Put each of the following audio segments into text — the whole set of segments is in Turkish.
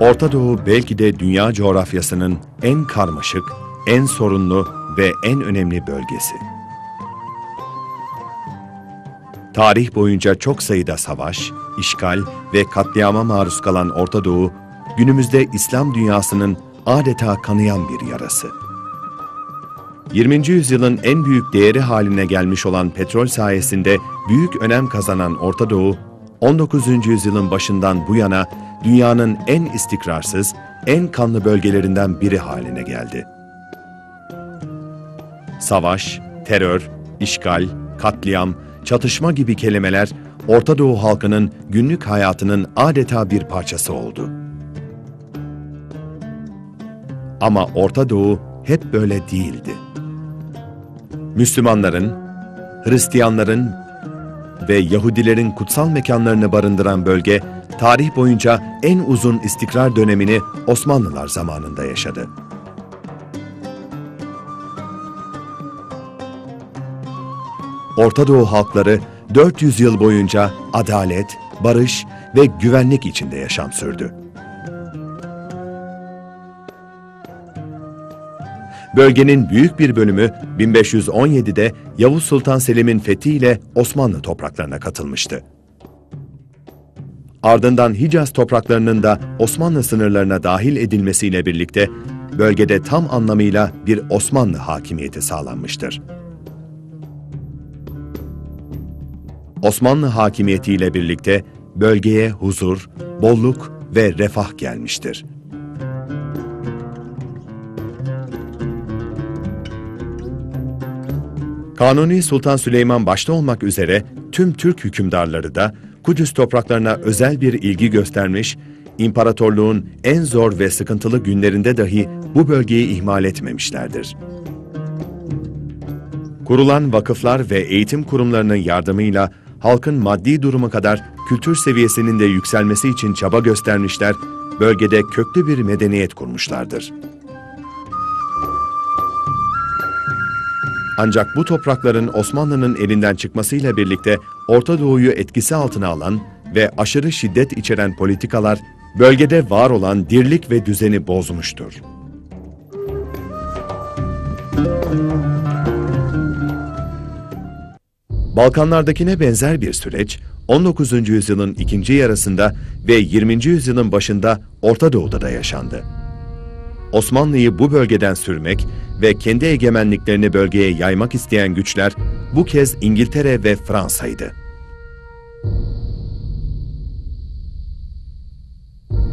Ortadoğu belki de dünya coğrafyasının en karmaşık, en sorunlu ve en önemli bölgesi. Tarih boyunca çok sayıda savaş, işgal ve katliama maruz kalan Ortadoğu, günümüzde İslam dünyasının adeta kanayan bir yarası. 20. yüzyılın en büyük değeri haline gelmiş olan petrol sayesinde büyük önem kazanan Ortadoğu, 19. yüzyılın başından bu yana dünyanın en istikrarsız, en kanlı bölgelerinden biri haline geldi. Savaş, terör, işgal, katliam, çatışma gibi kelimeler Ortadoğu halkının günlük hayatının adeta bir parçası oldu. Ama Ortadoğu hep böyle değildi. Müslümanların, Hristiyanların ve Yahudilerin kutsal mekanlarını barındıran bölge, tarih boyunca en uzun istikrar dönemini Osmanlılar zamanında yaşadı. Ortadoğu halkları 400 yıl boyunca adalet, barış ve güvenlik içinde yaşam sürdü. Bölgenin büyük bir bölümü 1517'de Yavuz Sultan Selim'in fethiyle Osmanlı topraklarına katılmıştı. Ardından Hicaz topraklarının da Osmanlı sınırlarına dahil edilmesiyle birlikte bölgede tam anlamıyla bir Osmanlı hakimiyeti sağlanmıştır. Osmanlı hakimiyetiyle birlikte bölgeye huzur, bolluk ve refah gelmiştir. Kanuni Sultan Süleyman başta olmak üzere tüm Türk hükümdarları da Kudüs topraklarına özel bir ilgi göstermiş, imparatorluğun en zor ve sıkıntılı günlerinde dahi bu bölgeyi ihmal etmemişlerdir. Kurulan vakıflar ve eğitim kurumlarının yardımıyla halkın maddi durumu kadar kültür seviyesinin de yükselmesi için çaba göstermişler, bölgede köklü bir medeniyet kurmuşlardır. Ancak bu toprakların Osmanlı'nın elinden çıkmasıyla birlikte Ortadoğu'yu etkisi altına alan ve aşırı şiddet içeren politikalar bölgede var olan dirlik ve düzeni bozmuştur. Balkanlardakine benzer bir süreç 19. yüzyılın ikinci yarısında ve 20. yüzyılın başında Ortadoğu'da da yaşandı. Osmanlı'yı bu bölgeden sürmek ve kendi egemenliklerini bölgeye yaymak isteyen güçler bu kez İngiltere ve Fransa'ydı.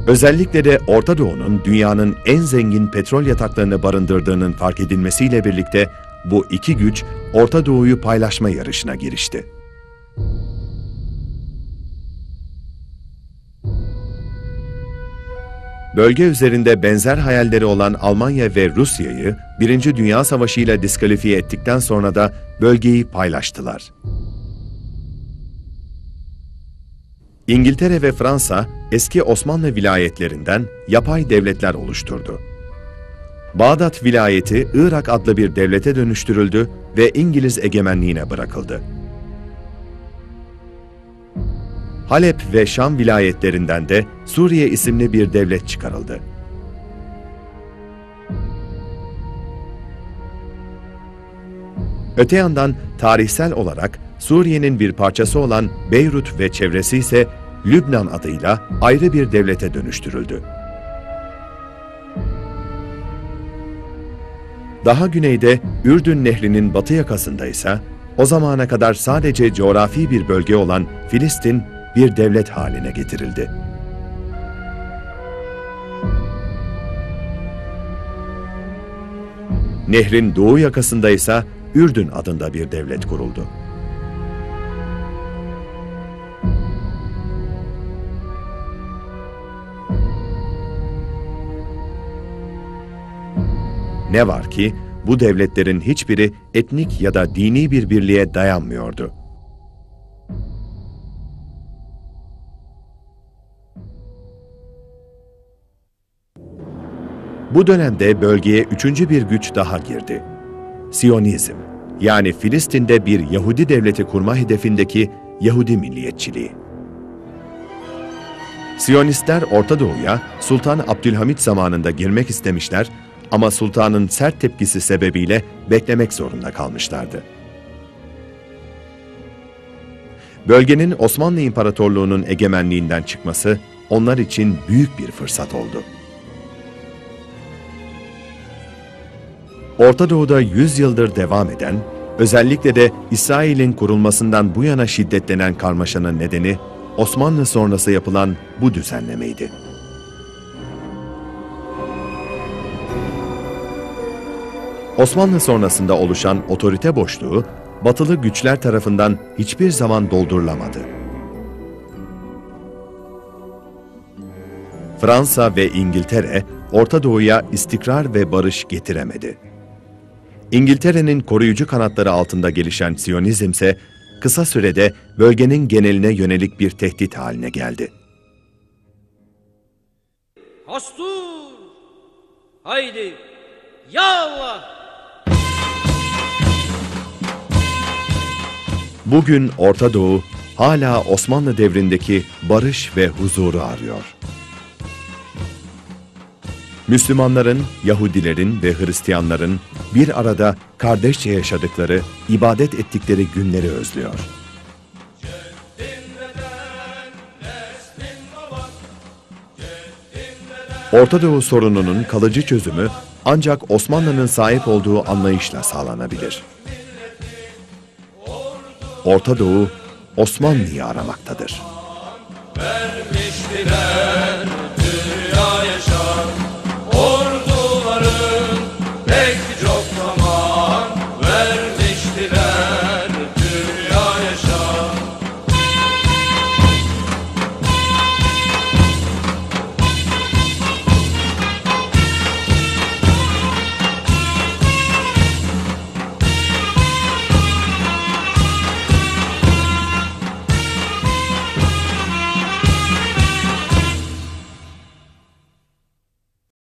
Özellikle de Ortadoğu'nun dünyanın en zengin petrol yataklarını barındırdığının fark edilmesiyle birlikte bu iki güç Ortadoğu'yu paylaşma yarışına girişti. Bölge üzerinde benzer hayalleri olan Almanya ve Rusya'yı 1. Dünya Savaşı ile diskalifiye ettikten sonra da bölgeyi paylaştılar. İngiltere ve Fransa eski Osmanlı vilayetlerinden yapay devletler oluşturdu. Bağdat vilayeti Irak adlı bir devlete dönüştürüldü ve İngiliz egemenliğine bırakıldı. Halep ve Şam vilayetlerinden de Suriye isimli bir devlet çıkarıldı. Öte yandan tarihsel olarak Suriye'nin bir parçası olan Beyrut ve çevresi ise Lübnan adıyla ayrı bir devlete dönüştürüldü. Daha güneyde Ürdün Nehri'nin batı yakasında ise o zamana kadar sadece coğrafi bir bölge olan Filistin bir devlet haline getirildi. Nehrin doğu yakasında ise Ürdün adında bir devlet kuruldu. Ne var ki bu devletlerin hiçbiri etnik ya da dini bir birliğe dayanmıyordu. Bu dönemde bölgeye üçüncü bir güç daha girdi. Siyonizm, yani Filistin'de bir Yahudi devleti kurma hedefindeki Yahudi milliyetçiliği. Siyonistler Ortadoğu'ya Sultan Abdülhamid zamanında girmek istemişler ama sultanın sert tepkisi sebebiyle beklemek zorunda kalmışlardı. Bölgenin Osmanlı İmparatorluğu'nun egemenliğinden çıkması onlar için büyük bir fırsat oldu. Ortadoğu'da 100 yıldır devam eden, özellikle de İsrail'in kurulmasından bu yana şiddetlenen karmaşanın nedeni Osmanlı sonrası yapılan bu düzenlemeydi. Osmanlı sonrasında oluşan otorite boşluğu, Batılı güçler tarafından hiçbir zaman doldurulamadı. Fransa ve İngiltere, Orta Doğu'ya istikrar ve barış getiremedi. İngiltere'nin koruyucu kanatları altında gelişen Siyonizm ise kısa sürede bölgenin geneline yönelik bir tehdit haline geldi. Hastur! Haydi! Ya Allah! Bugün Orta Doğu hala Osmanlı devrindeki barış ve huzuru arıyor. Müslümanların, Yahudilerin ve Hristiyanların bir arada kardeşçe yaşadıkları, ibadet ettikleri günleri özlüyor. Orta Doğu sorununun kalıcı çözümü ancak Osmanlı'nın sahip olduğu anlayışla sağlanabilir. Orta Doğu, Osmanlı'yı aramaktadır.